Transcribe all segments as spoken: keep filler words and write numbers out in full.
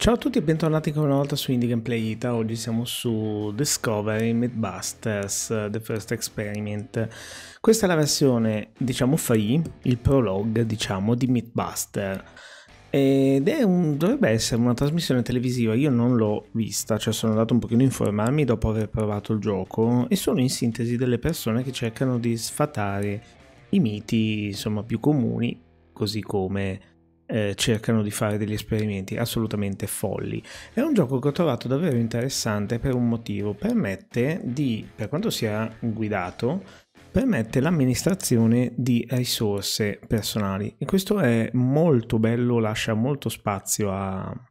Ciao a tutti e bentornati ancora una volta su Indie Gameplay Ita. Oggi siamo su Discovery Mythbusters The First Experiment. Questa è la versione, diciamo, free, il prologue, diciamo, di Mythbuster. Ed è un, dovrebbe essere una trasmissione televisiva, io non l'ho vista, cioè sono andato un pochino a informarmi dopo aver provato il gioco, e sono in sintesi delle persone che cercano di sfatare i miti, insomma, più comuni, così come... Eh, cercano di fare degli esperimenti assolutamente folli. È un gioco che ho trovato davvero interessante per un motivo: permette di, per quanto sia guidato, permette l'amministrazione di risorse personali, e questo è molto bello, lascia molto spazio a,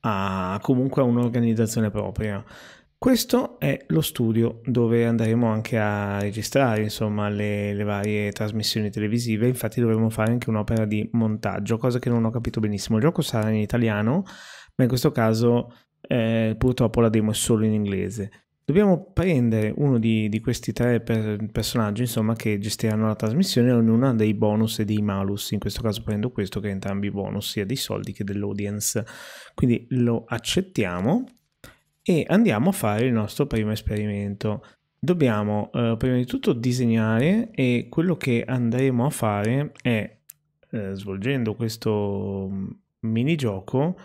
a comunque a un'organizzazione propria. Questo è lo studio dove andremo anche a registrare, insomma, le, le varie trasmissioni televisive. Infatti dovremo fare anche un'opera di montaggio, cosa che non ho capito benissimo. Il gioco sarà in italiano, ma in questo caso eh, purtroppo la demo è solo in inglese. Dobbiamo prendere uno di, di questi tre per, personaggi, insomma, che gestiranno la trasmissione, ognuno ha dei bonus e dei malus. In questo caso prendo questo che ha entrambi i bonus, sia dei soldi che dell'audience. Quindi lo accettiamo e andiamo a fare il nostro primo esperimento. Dobbiamo eh, prima di tutto disegnare, e quello che andremo a fare è, eh, svolgendo questo minigioco,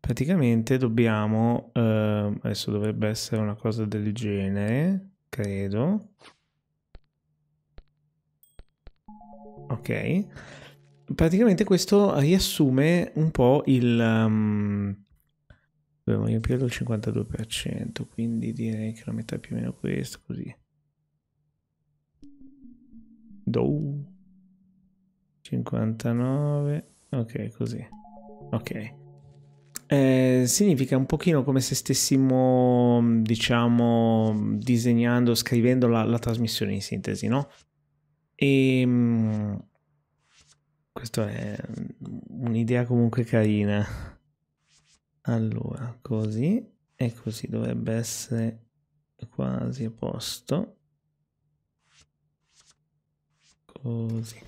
praticamente dobbiamo, eh, adesso dovrebbe essere una cosa del genere, credo. Ok, praticamente questo riassume un po' il... Um, dobbiamo riempirlo al cinquantadue per cento, quindi direi che la metà è più o meno questo, così. Do. cinquantanove, ok, così. Ok. Eh, significa un pochino come se stessimo, diciamo, disegnando, scrivendo la, la trasmissione in sintesi, no? E... Mh, questo è un'idea comunque carina. Allora, così e così dovrebbe essere quasi a posto. Così.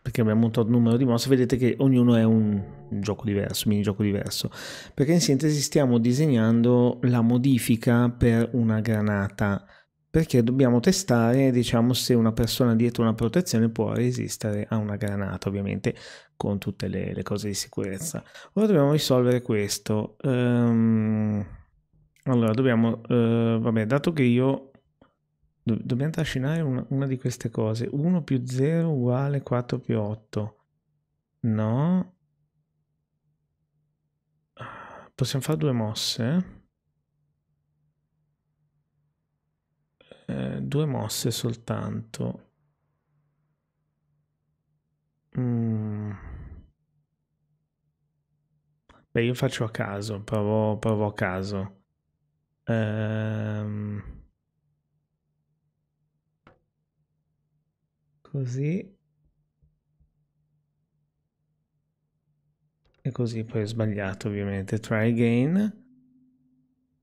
Perché abbiamo un tot numero di mosse, vedete che ognuno è un gioco diverso, un minigioco diverso. Perché in sintesi stiamo disegnando la modifica per una granata. Perché dobbiamo testare, diciamo, se una persona dietro una protezione può resistere a una granata, ovviamente con tutte le, le cose di sicurezza. Ora dobbiamo risolvere questo. Um, allora, dobbiamo... Uh, vabbè, dato che io... Do, dobbiamo trascinare una, una di queste cose. uno più zero uguale quattro più otto. No. Possiamo fare due mosse? Due mosse soltanto. Mm. Beh, io faccio a caso, provo, provo a caso. Ehm. Così. E così, poi ho sbagliato ovviamente. Try again.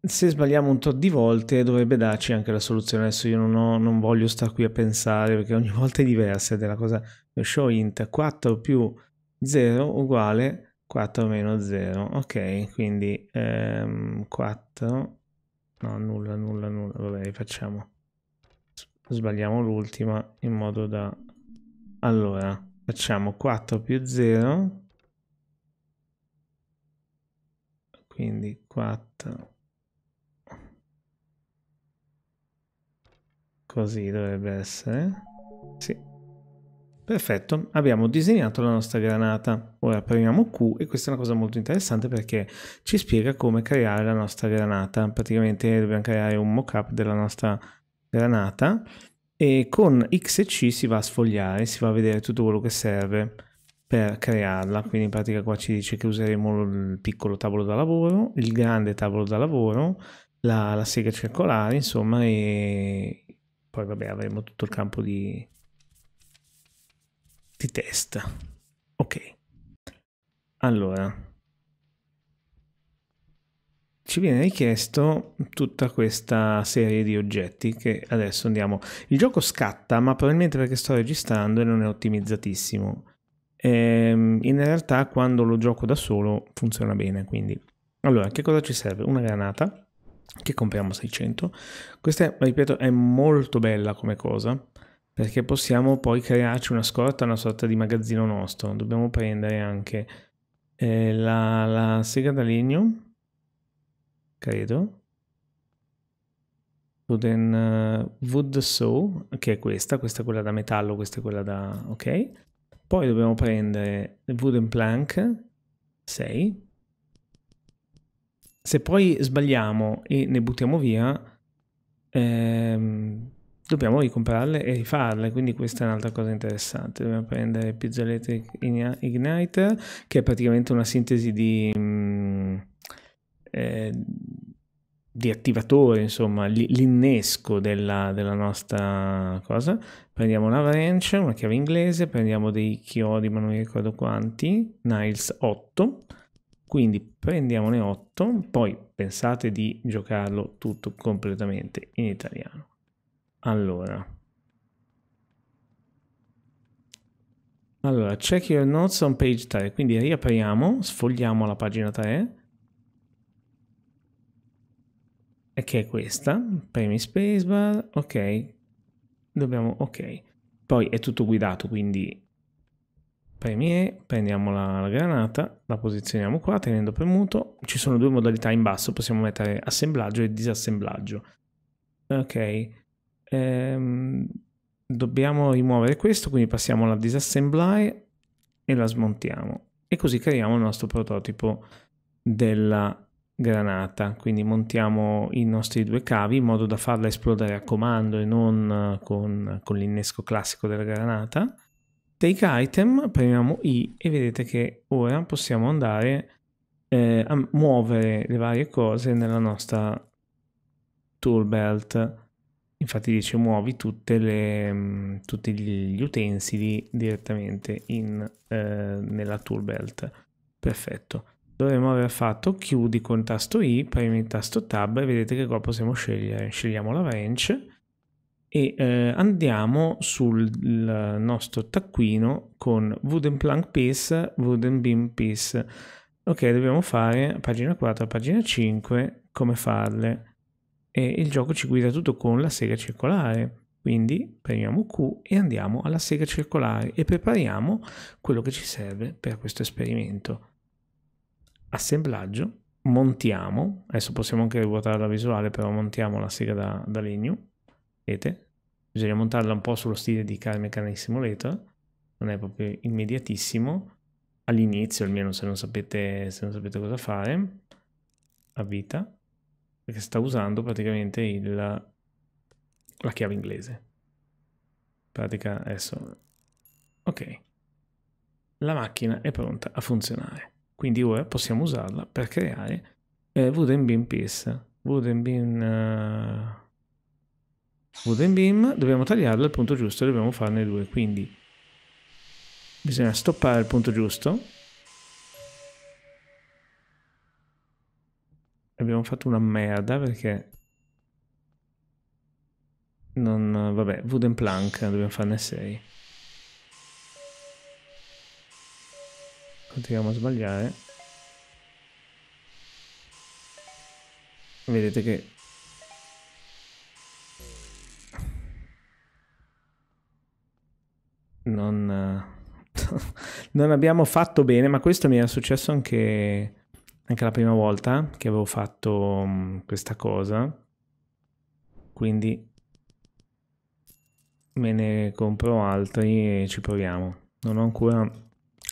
Se sbagliamo un tot di volte dovrebbe darci anche la soluzione. Adesso io non, ho, non voglio stare qui a pensare, perché ogni volta è diversa ed è la cosa. Lo show int quattro più zero uguale quattro meno zero. Ok, quindi ehm, quattro. No, nulla, nulla, nulla. Vabbè, rifacciamo. Sbagliamo l'ultima in modo da... Allora, facciamo quattro più zero. Quindi quattro... Così dovrebbe essere. Sì. Perfetto. Abbiamo disegnato la nostra granata. Ora premiamo Q, e questa è una cosa molto interessante perché ci spiega come creare la nostra granata. Praticamente dobbiamo creare un mock-up della nostra granata, e con X e C si va a sfogliare, si va a vedere tutto quello che serve per crearla. Quindi in pratica qua ci dice che useremo il piccolo tavolo da lavoro, il grande tavolo da lavoro, la, la sega circolare, insomma, e... Poi vabbè, avremo tutto il campo di, di test. Ok. Allora. Ci viene richiesto tutta questa serie di oggetti che adesso andiamo... Il gioco scatta, ma probabilmente perché sto registrando e non è ottimizzatissimo. ehm, in realtà quando lo gioco da solo funziona bene. Quindi allora, che cosa ci serve? Una granata che compriamo seicento. Questa, ripeto, è molto bella come cosa, perché possiamo poi crearci una scorta, una sorta di magazzino nostro. Dobbiamo prendere anche eh, la, la sega da legno, credo, wooden, uh, wood saw, che è questa, questa è quella da metallo, questa è quella da... ok. Poi dobbiamo prendere wooden plank, sei. Se poi sbagliamo e ne buttiamo via, ehm, dobbiamo ricomprarle e rifarle, quindi questa è un'altra cosa interessante. Dobbiamo prendere Pizzoletric Igniter, che è praticamente una sintesi di, mh, eh, di attivatore, insomma, l'innesco della, della nostra cosa. Prendiamo una wrench, una chiave inglese, prendiamo dei chiodi, ma non mi ricordo quanti, nails otto. Quindi prendiamone otto, poi pensate di giocarlo tutto completamente in italiano. Allora, allora check your notes on page tre, quindi riapriamo, sfogliamo la pagina tre, e che è questa, premi spacebar, ok, dobbiamo, ok, poi è tutto guidato, quindi... premi E, prendiamo la, la granata, la posizioniamo qua tenendo premuto. Ci sono due modalità in basso, possiamo mettere assemblaggio e disassemblaggio. Ok, ehm, dobbiamo rimuovere questo, quindi passiamo alla disassembly e la smontiamo. E così creiamo il nostro prototipo della granata. Quindi montiamo i nostri due cavi in modo da farla esplodere a comando e non con, con l'innesco classico della granata. Take item, premiamo I e vedete che ora possiamo andare eh, a muovere le varie cose nella nostra tool belt. Infatti dice muovi tutte le, tutti gli utensili direttamente in, eh, nella tool belt. Perfetto. Dovremmo aver fatto chiudi con tasto I, premi il tasto tab e vedete che qua possiamo scegliere. Scegliamo la wrench. E eh, andiamo sul nostro taccuino con wooden plank piece, wooden beam piece. Ok, dobbiamo fare pagina quattro, pagina cinque, come farle. E il gioco ci guida tutto con la sega circolare. Quindi premiamo Q e andiamo alla sega circolare e prepariamo quello che ci serve per questo esperimento. Assemblaggio, montiamo. Adesso possiamo anche ruotare la visuale, però montiamo la sega da, da legno. Vedete? Bisogna montarla un po' sullo stile di Car Mechanic Simulator, non è proprio immediatissimo all'inizio, almeno se non sapete, se non sapete cosa fare a vita, perché sta usando praticamente il, la chiave inglese in pratica. Adesso ok, la macchina è pronta a funzionare, quindi ora possiamo usarla per creare eh, wooden beam piece, wooden beam uh... wooden beam. Dobbiamo tagliarlo al punto giusto e dobbiamo farne due, quindi bisogna stoppare il punto giusto. Abbiamo fatto una merda perché non... vabbè, wooden plank, dobbiamo farne sei. Continuiamo a sbagliare, vedete che Non, non abbiamo fatto bene, ma questo mi era successo anche, anche la prima volta che avevo fatto questa cosa, quindi me ne compro altri e ci proviamo. Non ho ancora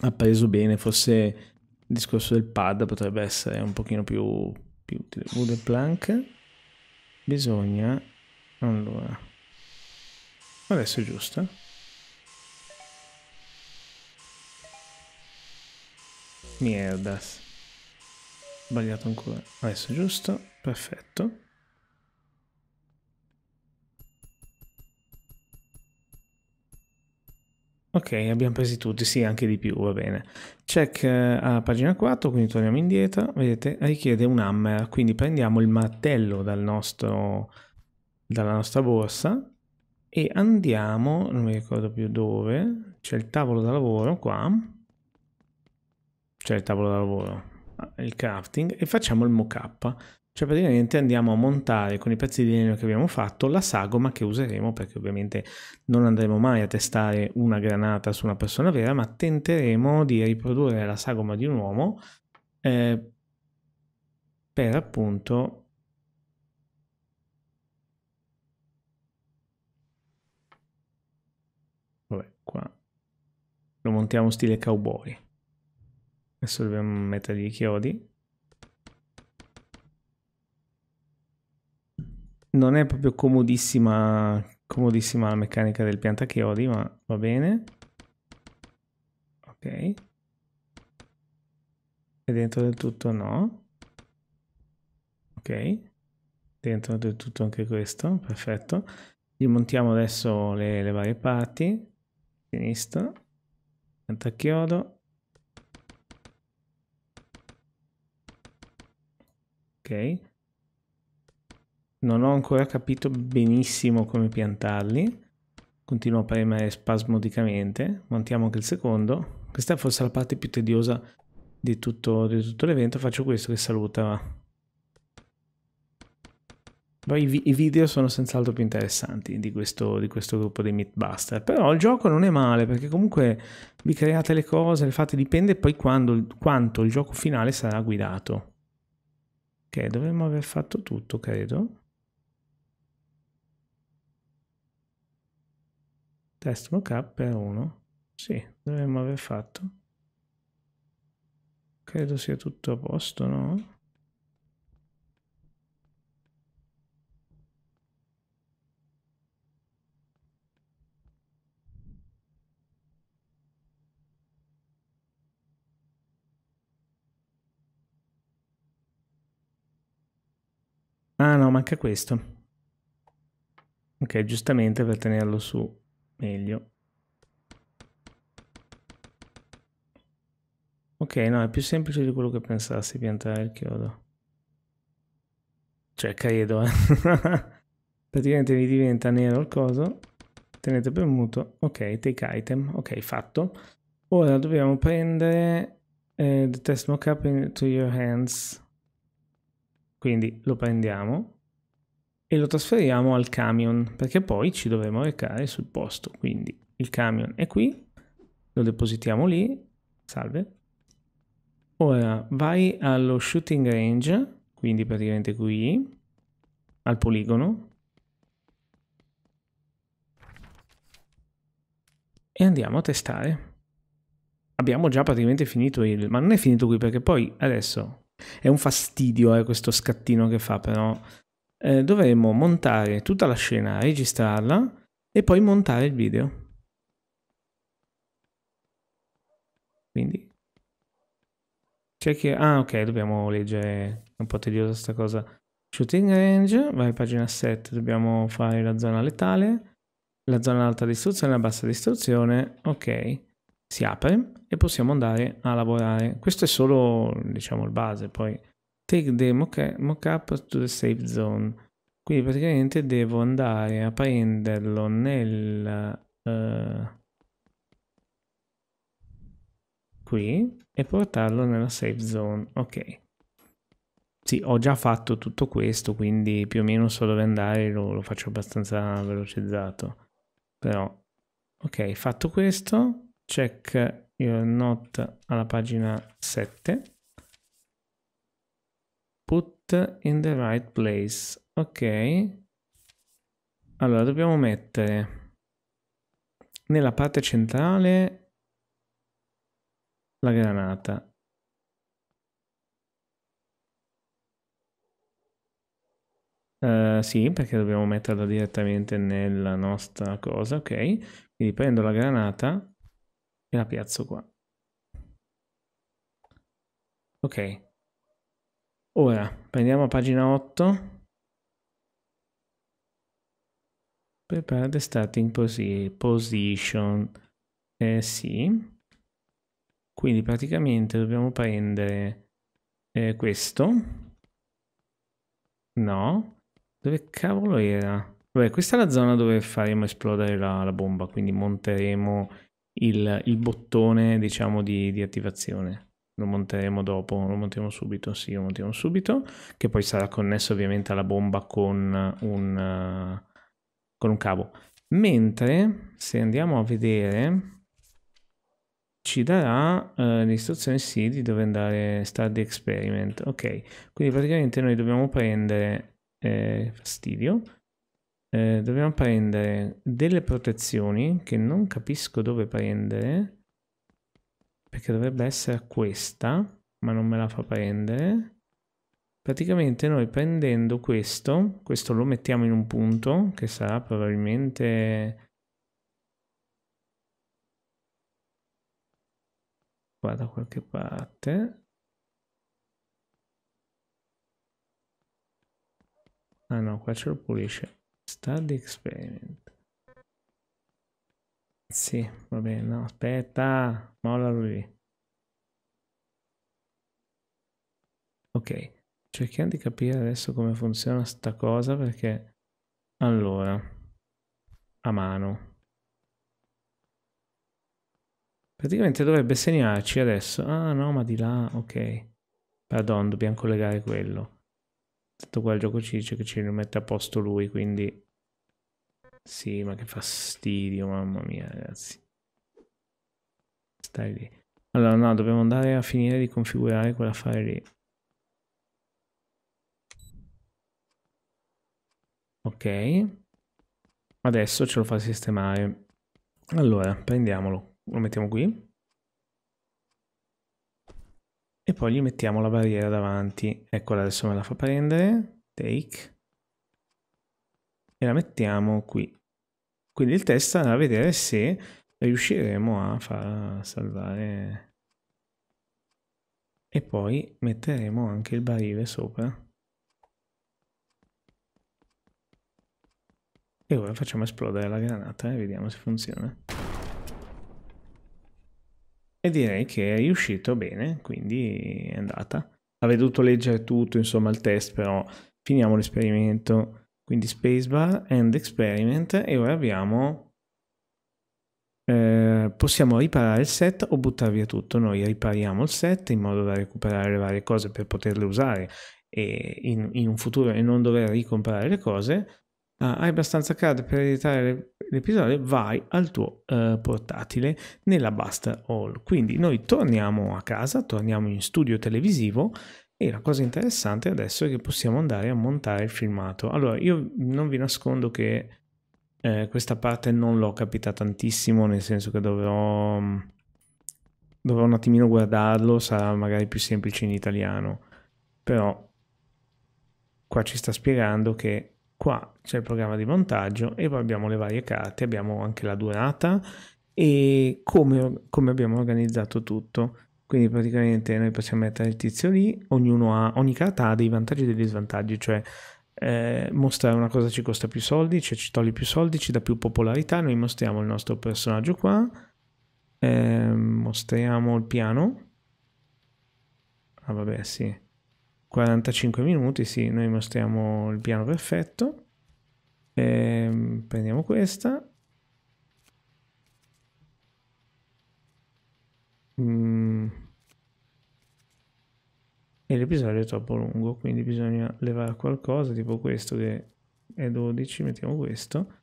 appreso bene, forse il discorso del pad potrebbe essere un pochino più, più utile. Wooden plank, bisogna, allora, adesso è giusto. Mierdas, sbagliato ancora, adesso è giusto, perfetto. Ok, abbiamo presi tutti, sì, anche di più, va bene. Check a pagina quattro, quindi torniamo indietro, vedete, richiede un hammer, quindi prendiamo il martello dal nostro, dalla nostra borsa e andiamo, non mi ricordo più dove, c'è il tavolo da lavoro qua. cioè il tavolo da lavoro, il crafting, e facciamo il mock-up. Cioè praticamente andiamo a montare con i pezzi di legno che abbiamo fatto la sagoma che useremo, perché ovviamente non andremo mai a testare una granata su una persona vera, ma tenteremo di riprodurre la sagoma di un uomo eh, per appunto vabbè, qua lo montiamo stile cowboy. Adesso dobbiamo mettergli i chiodi. Non è proprio comodissima, comodissima la meccanica del piantachiodi, ma va bene. Ok. E dentro del tutto no. Ok. Dentro del tutto anche questo, perfetto. Gli montiamo adesso le, le varie parti. Sinistra. Piantachiodo. Ok. Non ho ancora capito benissimo come piantarli. Continuo a premere spasmodicamente. Montiamo anche il secondo. Questa è forse la parte più tediosa di tutto, di tutto l'evento. Faccio questo che saluta. Poi i, vi i video sono senz'altro più interessanti di questo, di questo gruppo dei Mythbuster. Però il gioco non è male, perché comunque vi create le cose, le fate, dipende poi quando, quanto il gioco finale sarà guidato. Ok, dovremmo aver fatto tutto, credo. Test mockup per uno. Sì, dovremmo aver fatto. Credo sia tutto a posto, no? Ah no, manca questo. Ok, giustamente per tenerlo su meglio. Ok, no, è più semplice di quello che pensassi piantare il chiodo. Cioè, credo, eh. Praticamente vi diventa nero il coso. Tenete premuto. Ok, take item. Ok, fatto. Ora dobbiamo prendere eh, the test mockup into your hands. Quindi lo prendiamo e lo trasferiamo al camion, perché poi ci dovremo recare sul posto. Quindi il camion è qui, lo depositiamo lì, salve. Ora vai allo shooting range, quindi praticamente qui, al poligono. E andiamo a testare. Abbiamo già praticamente finito il... ma non è finito qui, perché poi adesso... è un fastidio eh, questo scattino che fa, però eh, dovremmo montare tutta la scena, registrarla e poi montare il video. Quindi c'è chi... ah ok, dobbiamo leggere, è un po' tediosa sta cosa. Shooting range, vai pagina sette, dobbiamo fare la zona letale, la zona alta distruzione, la bassa distruzione, ok. Si apre e possiamo andare a lavorare. Questo è solo, diciamo, il base. Poi take the mockup to the safe zone. Quindi praticamente devo andare a prenderlo nel uh, qui e portarlo nella safe zone. Ok. Sì, ho già fatto tutto questo, quindi più o meno so dove andare, lo, lo faccio abbastanza velocizzato. Però ok, fatto questo. Check your note alla pagina sette. Put in the right place. Ok. Allora, dobbiamo mettere nella parte centrale la granata. Uh, sì, perché dobbiamo metterla direttamente nella nostra cosa. Ok. Quindi prendo la granata e la piazzo qua. Ok. Ora prendiamo pagina otto. Prepare the starting posi position. Eh sì. Quindi praticamente dobbiamo prendere eh, questo. No. Dove cavolo era? Vabbè, questa è la zona dove faremo esplodere la, la bomba, quindi monteremo... Il, il bottone, diciamo, di, di attivazione. Lo monteremo dopo, lo montiamo subito, sì, lo montiamo subito, che poi sarà connesso ovviamente alla bomba con un, uh, con un cavo. Mentre, se andiamo a vedere, ci darà uh, l'istruzione sì di dove andare, start the experiment. Ok, quindi praticamente noi dobbiamo prendere, eh, fastidio, eh, dobbiamo prendere delle protezioni che non capisco dove prendere, perché dovrebbe essere questa, ma non me la fa prendere. Praticamente noi prendendo questo, questo lo mettiamo in un punto, che sarà probabilmente... qua da qualche parte. Ah no, qua ce lo pulisce. Start experiment. Sì, va bene, no, aspetta, molla lui. Ok, cerchiamo di capire adesso come funziona sta cosa, perché... Allora, a mano. Praticamente dovrebbe segnarci adesso. Ah no, ma di là, ok. Pardon, dobbiamo collegare quello. Tanto qua il gioco ci dice che ce lo mette a posto lui, quindi... Sì, ma che fastidio, mamma mia, ragazzi. Stai lì. Allora, no, dobbiamo andare a finire di configurare quell'affare lì. Ok. Adesso ce lo fa sistemare. Allora, prendiamolo. Lo mettiamo qui. E poi gli mettiamo la barriera davanti. Eccola, adesso me la fa prendere. Take. E la mettiamo qui. Quindi il test andrà a vedere se riusciremo a far salvare. E poi metteremo anche il barile sopra. E ora facciamo esplodere la granata e vediamo se funziona. E direi che è riuscito bene, quindi è andata. Avete dovuto leggere tutto, insomma, il test, però finiamo l'esperimento. Quindi spacebar, end experiment, e ora abbiamo, eh, possiamo riparare il set o buttare via tutto. Noi ripariamo il set in modo da recuperare le varie cose per poterle usare e in, in un futuro e non dover ricomprare le cose. Ah, hai abbastanza card per editare l'episodio? Vai al tuo eh, portatile nella Buster Hall. Quindi noi torniamo a casa, torniamo in studio televisivo. E la cosa interessante adesso è che possiamo andare a montare il filmato. Allora, io non vi nascondo che eh, questa parte non l'ho capita tantissimo, nel senso che dovrò, dovrò un attimino guardarlo, sarà magari più semplice in italiano. Però qua ci sta spiegando che qua c'è il programma di montaggio e poi abbiamo le varie carte, abbiamo anche la durata e come, come abbiamo organizzato tutto. Quindi praticamente noi possiamo mettere il tizio lì, ognuno ha, ogni carta ha dei vantaggi e degli svantaggi, cioè eh, mostrare una cosa ci costa più soldi, cioè ci toglie più soldi, ci dà più popolarità. Noi mostriamo il nostro personaggio qua, eh, mostriamo il piano, ah vabbè sì, quarantacinque minuti, sì, noi mostriamo il piano perfetto, eh, prendiamo questa. Mm. E l'episodio è troppo lungo, quindi bisogna levare qualcosa tipo questo che è dodici, mettiamo questo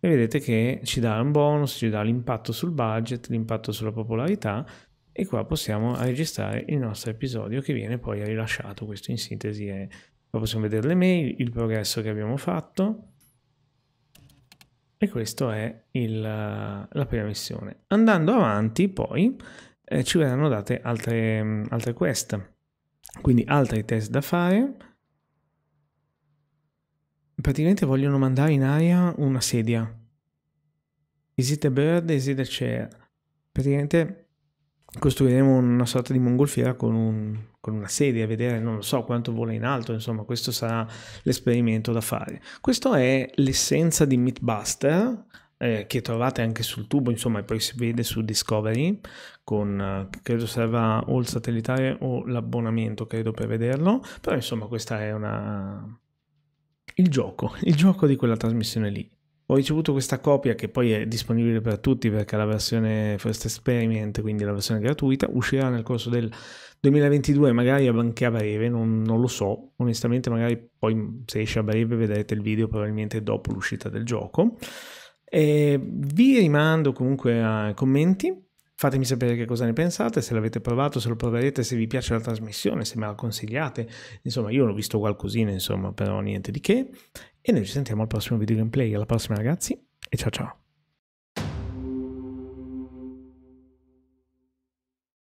e vedete che ci dà un bonus, ci dà l'impatto sul budget, l'impatto sulla popolarità e qua possiamo registrare il nostro episodio che viene poi rilasciato. Questo in sintesi è, qua possiamo vedere le mail, il progresso che abbiamo fatto. E questa è il, la prima missione. Andando avanti poi eh, ci verranno date altre, altre quest, quindi altri test da fare. Praticamente vogliono mandare in aria una sedia. Is it a bird? Is it a chair? Praticamente costruiremo una sorta di mongolfiera con, un, con una sedia, a vedere non lo so quanto vola in alto, insomma questo sarà l'esperimento da fare. Questa è l'essenza di Mythbuster eh, che trovate anche sul tubo, insomma, e poi si vede su Discovery con, eh, credo serva o il satellitare o l'abbonamento, credo, per vederlo, però insomma questa è una... il gioco, il gioco di quella trasmissione lì. Ho ricevuto questa copia che poi è disponibile per tutti perché è la versione First Experiment, quindi la versione gratuita, uscirà nel corso del duemilaventidue, magari anche a breve, non, non lo so, onestamente magari poi se esce a breve vedrete il video probabilmente dopo l'uscita del gioco. E vi rimando comunque ai commenti. Fatemi sapere che cosa ne pensate, se l'avete provato, se lo proverete, se vi piace la trasmissione, se me la consigliate. Insomma, io l'ho visto qualcosina, insomma, però niente di che. E noi ci sentiamo al prossimo video gameplay. Alla prossima, ragazzi, e ciao ciao!